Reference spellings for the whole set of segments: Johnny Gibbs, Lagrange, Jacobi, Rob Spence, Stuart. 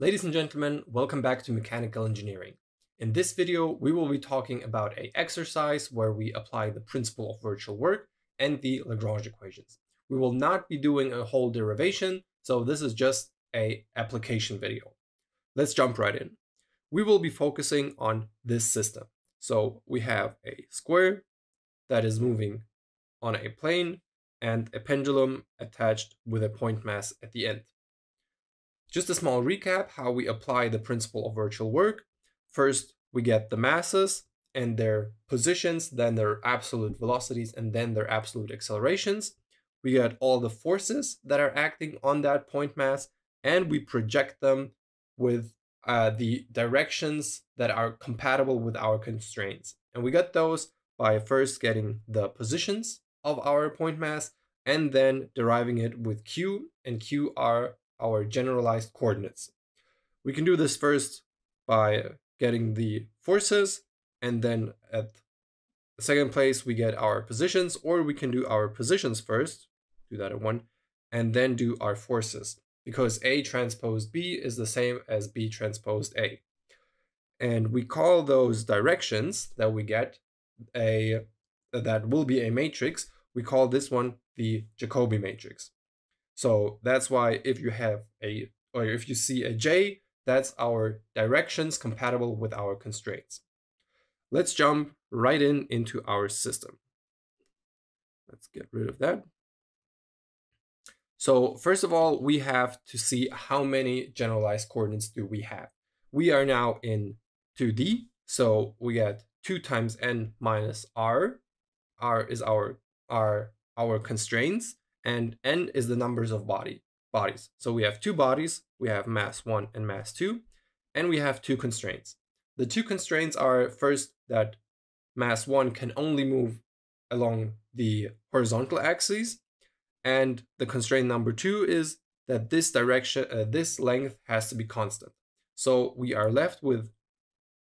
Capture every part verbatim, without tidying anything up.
Ladies and gentlemen, welcome back to Mechanical Engineering. In this video, we will be talking about an exercise where we apply the principle of virtual work and the Lagrange equations. We will not be doing a whole derivation, so this is just an application video. Let's jump right in. We will be focusing on this system. So we have a square that is moving on a plane and a pendulum attached with a point mass at the end. Just a small recap how we apply the principle of virtual work. First, we get the masses and their positions, then their absolute velocities, and then their absolute accelerations. We get all the forces that are acting on that point mass, and we project them with uh, the directions that are compatible with our constraints. And we get those by first getting the positions of our point mass and then deriving it with Q, and Q are our generalized coordinates. We can do this first by getting the forces, and then at the second place we get our positions, or we can do our positions first, do that at one, and then do our forces, because A transpose B is the same as B transpose A. And we call those directions that we get, a that will be a matrix, we call this one the Jacobi matrix. So that's why if you have a, or if you see a J, that's our directions compatible with our constraints. Let's jump right in into our system. Let's get rid of that. So first of all, we have to see how many generalized coordinates do we have. We are now in two D, so we get two times N minus R. R is our, our, our constraints, and N is the numbers of body bodies. So we have two bodies, we have mass one and mass two, and we have two constraints. The two constraints are first that mass one can only move along the horizontal axis, and the constraint number two is that this direction, uh, this length has to be constant. So we are left with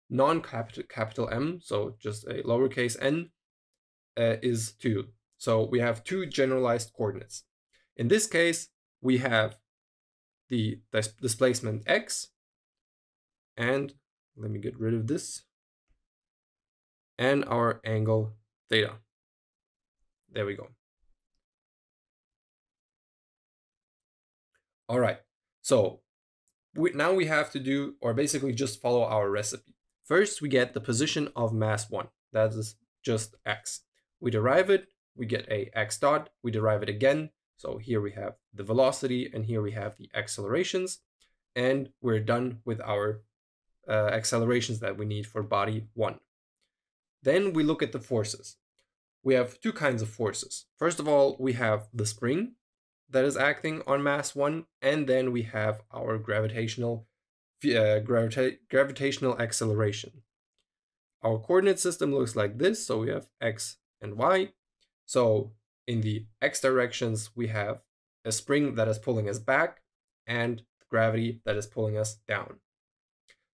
non-capital capital M, so just a lowercase n uh, is two. So we have two generalized coordinates. In this case, we have the dis displacement x, and let me get rid of this, and our angle theta. There we go. All right, so we, now we have to do, or basically just follow our recipe. First, we get the position of mass one, that is just x. We derive it. We get a x dot, we derive it again. So here we have the velocity and here we have the accelerations, and we're done with our uh, accelerations that we need for body one. Then we look at the forces. We have two kinds of forces. First of all, we have the spring that is acting on mass one, and then we have our gravitational, uh, gravita gravitational acceleration. Our coordinate system looks like this. So we have x and y. So in the x directions, we have a spring that is pulling us back and gravity that is pulling us down.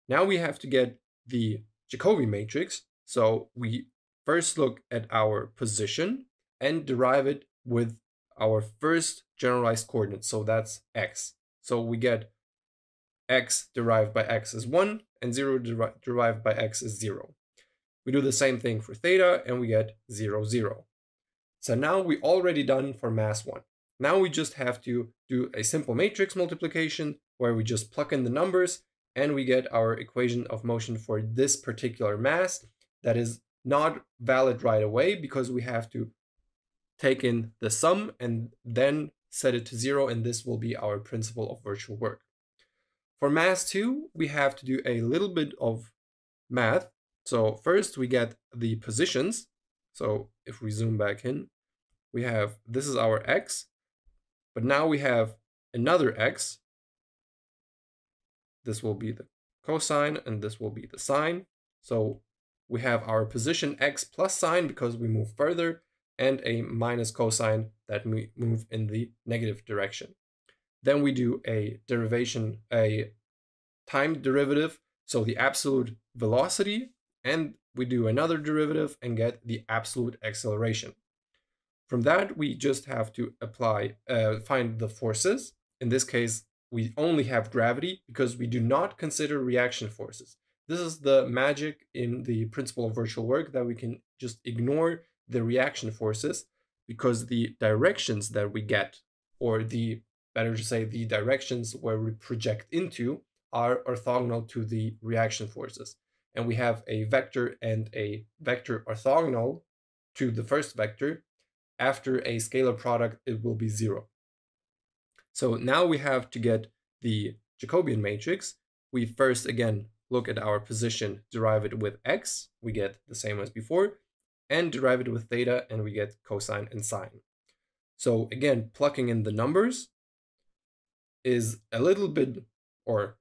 Now we have to get the Jacobi matrix. So we first look at our position and derive it with our first generalized coordinate. So that's x. So we get x derived by x is one, and zero deri derived by x is zero. We do the same thing for theta, and we get zero, zero. So now we already done for mass one. Now we just have to do a simple matrix multiplication where we just plug in the numbers and we get our equation of motion for this particular mass that is not valid right away because we have to take in the sum and then set it to zero, and this will be our principle of virtual work. For mass two, we have to do a little bit of math. So first we get the positions. So if we zoom back in, we have, this is our x, but now we have another x. This will be the cosine and this will be the sine. So we have our position x plus sine because we move further, and a minus cosine that we move in the negative direction. Then we do a derivation, a time derivative. So the absolute velocity, and we do another derivative and get the absolute acceleration. From that, we just have to apply, uh, find the forces. In this case, we only have gravity because we do not consider reaction forces. This is the magic in the principle of virtual work, that we can just ignore the reaction forces, because the directions that we get, or the better to say the directions where we project into, are orthogonal to the reaction forces. And we have a vector and a vector orthogonal to the first vector. After a scalar product, it will be zero. So now we have to get the Jacobian matrix. We first, again, look at our position, derive it with x, we get the same as before, and derive it with theta, and we get cosine and sine. So again, plucking in the numbers is a little bit, or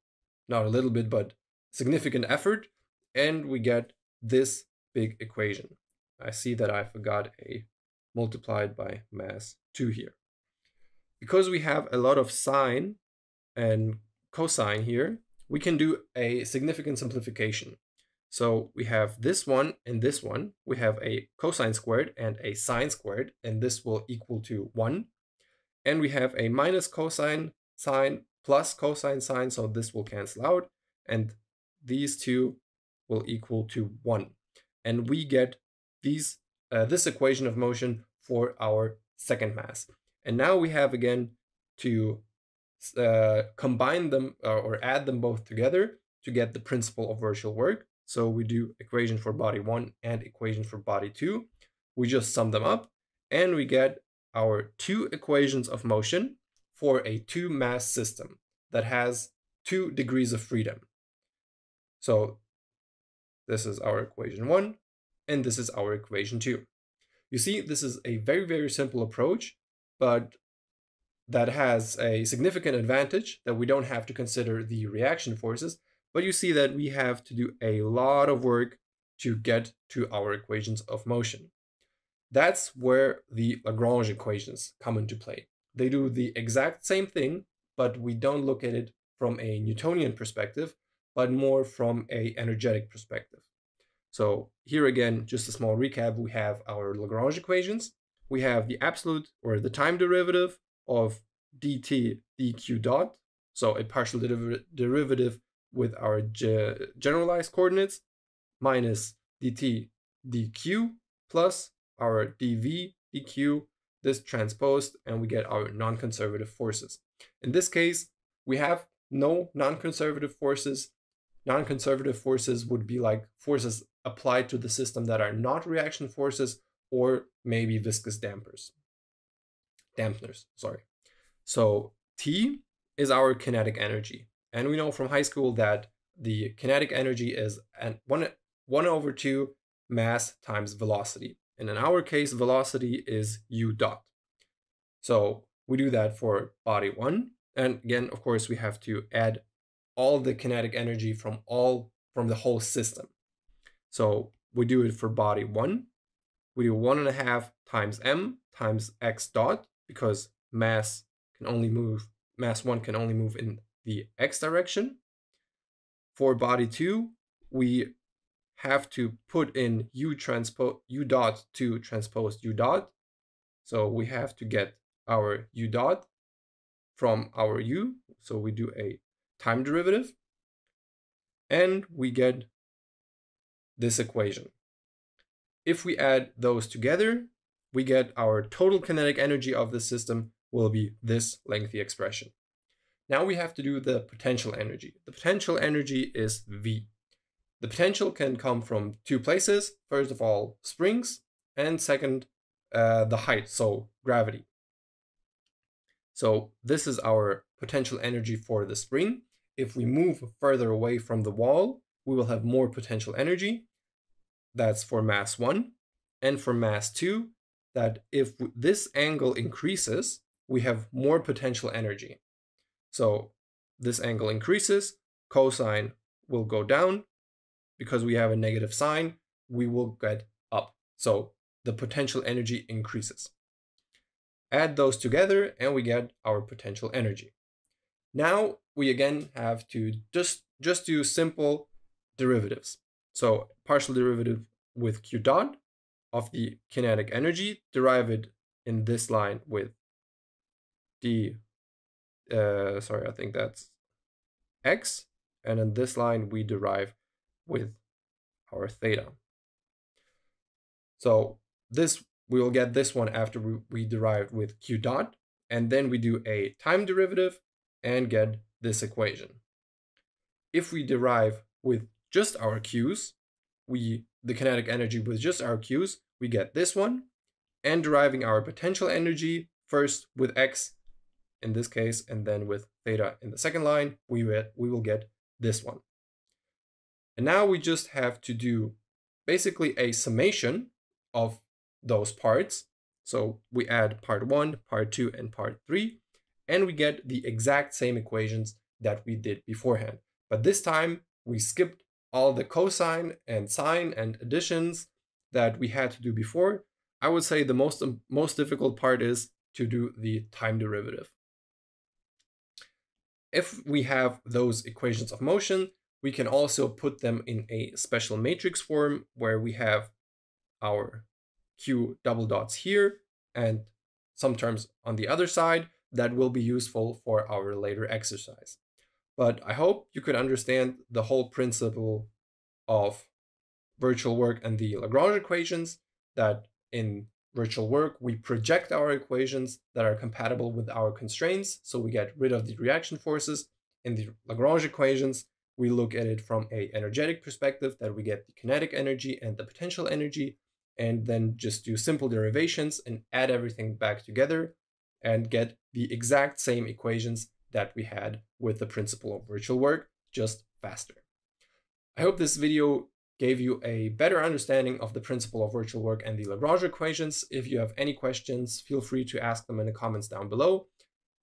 not a little bit, but significant effort, and we get this big equation. I see that I forgot a multiplied by mass two here. Because we have a lot of sine and cosine here, we can do a significant simplification. So we have this one and this one. We have a cosine squared and a sine squared, and this will equal to one. And we have a minus cosine sine plus cosine sine, so this will cancel out. And these two will equal to one. And we get these uh, this equation of motion for our second mass. And now we have, again, to Uh, combine them uh, or add them both together to get the principle of virtual work. So we do equation for body one and equation for body two. We just sum them up and we get our two equations of motion for a two mass system that has two degrees of freedom. So this is our equation one and this is our equation two. You see, this is a very, very simple approach, but that has a significant advantage that we don't have to consider the reaction forces, but you see that we have to do a lot of work to get to our equations of motion. That's where the Lagrange equations come into play. They do the exact same thing, but we don't look at it from a Newtonian perspective, but more from an energetic perspective. So here again, just a small recap, we have our Lagrange equations, we have the absolute or the time derivative of dt dq dot, so a partial deriv derivative with our ge generalized coordinates, minus dt dq plus our dv dq, this transposed, and we get our non-conservative forces. In this case, we have no non-conservative forces. Non-conservative forces would be like forces applied to the system that are not reaction forces, or maybe viscous dampers. Dampeners, sorry. So T is our kinetic energy. And we know from high school that the kinetic energy is one, one over two mass times velocity. And in our case, velocity is u dot. So we do that for body one. And again, of course, we have to add all the kinetic energy from all from the whole system. So we do it for body one. We do one and a half times m times x dot, because mass can only move, mass one can only move in the x direction. For body two, we have to put in u transpose u dot to transpose u dot. So we have to get our u dot from our u. So we do a time derivative and we get this equation. If we add those together, we get our total kinetic energy of the system will be this lengthy expression. Now we have to do the potential energy. The potential energy is V. The potential can come from two places. First of all, springs, and second, uh, the height, so gravity. So this is our potential energy for the spring. If we move further away from the wall, we will have more potential energy. That's for mass one. And for mass two, that if this angle increases, we have more potential energy. So this angle increases, cosine will go down. Because we have a negative sign, we will get up. So the potential energy increases. Add those together and we get our potential energy. Now we again have to just, just do simple derivatives. So partial derivative with q dot of the kinetic energy, derive it in this line with d uh, sorry, I think that's x, and in this line we derive with our theta. So this, we will get this one after we, we derived with q dot, and then we do a time derivative and get this equation. If we derive with just our q's, we the kinetic energy with just our q's, we get this one, and deriving our potential energy first with x in this case, and then with theta in the second line, we, we will get this one. And now we just have to do basically a summation of those parts. So we add part one, part two, and part three, and we get the exact same equations that we did beforehand. But this time we skipped all the cosine and sine and additions that we had to do before. I would say the most, most difficult part is to do the time derivative. If we have those equations of motion, we can also put them in a special matrix form where we have our q double dots here and some terms on the other side that will be useful for our later exercise. But I hope you could understand the whole principle of virtual work and the Lagrange equations, that in virtual work, we project our equations that are compatible with our constraints, so we get rid of the reaction forces. In the Lagrange equations, we look at it from an energetic perspective, that we get the kinetic energy and the potential energy, and then just do simple derivations and add everything back together and get the exact same equations that we had with the principle of virtual work, just faster. I hope this video gave you a better understanding of the principle of virtual work and the Lagrange equations. If you have any questions, feel free to ask them in the comments down below.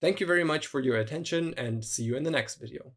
Thank you very much for your attention, and see you in the next video.